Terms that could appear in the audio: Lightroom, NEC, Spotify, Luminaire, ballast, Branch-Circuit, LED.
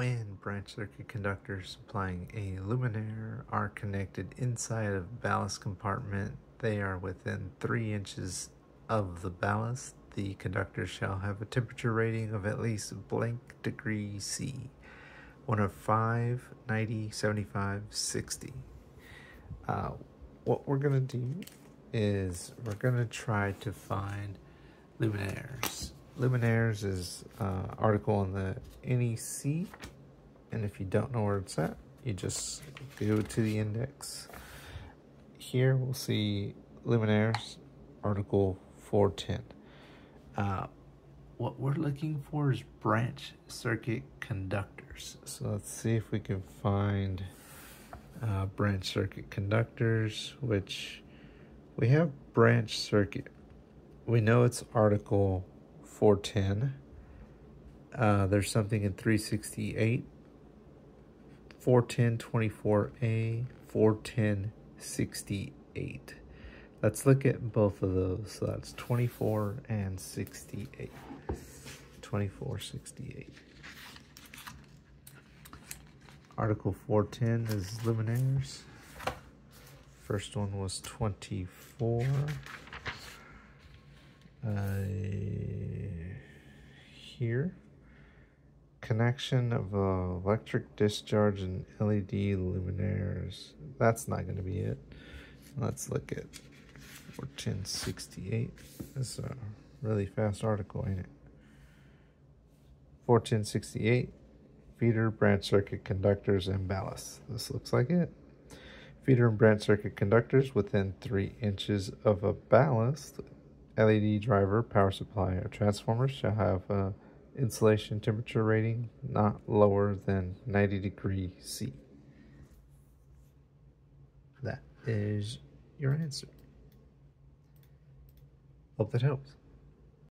When branch circuit conductors supplying a luminaire are connected inside of ballast compartment, they are within 3 inches of the ballast. The conductor shall have a temperature rating of at least blank degree C, one of 5, 90, 75, 60. What we're going to do is we're going to try to find luminaires. Luminaires is an article on the NEC, and if you don't know where it's at, you just go to the index. Here we'll see luminaires, article 410. What we're looking for is branch circuit conductors. So let's see if we can find branch circuit conductors, which we have branch circuit. We know it's article 410. There's something in 368, 41024A, 41068. Let's look at both of those. So that's 24 and 68. 2468. Article 410 is luminaires. First one was 24. Here, connection of electric discharge and LED luminaires. That's not going to be it. Let's look at 41068. That's a really fast article, ain't it? 41068, feeder, branch circuit conductors, and ballast. This looks like it. Feeder and branch circuit conductors within 3 inches of a ballast. LED driver, power supply, or transformers shall have an insulation temperature rating not lower than 90 degrees C. That is your answer. Hope that helps.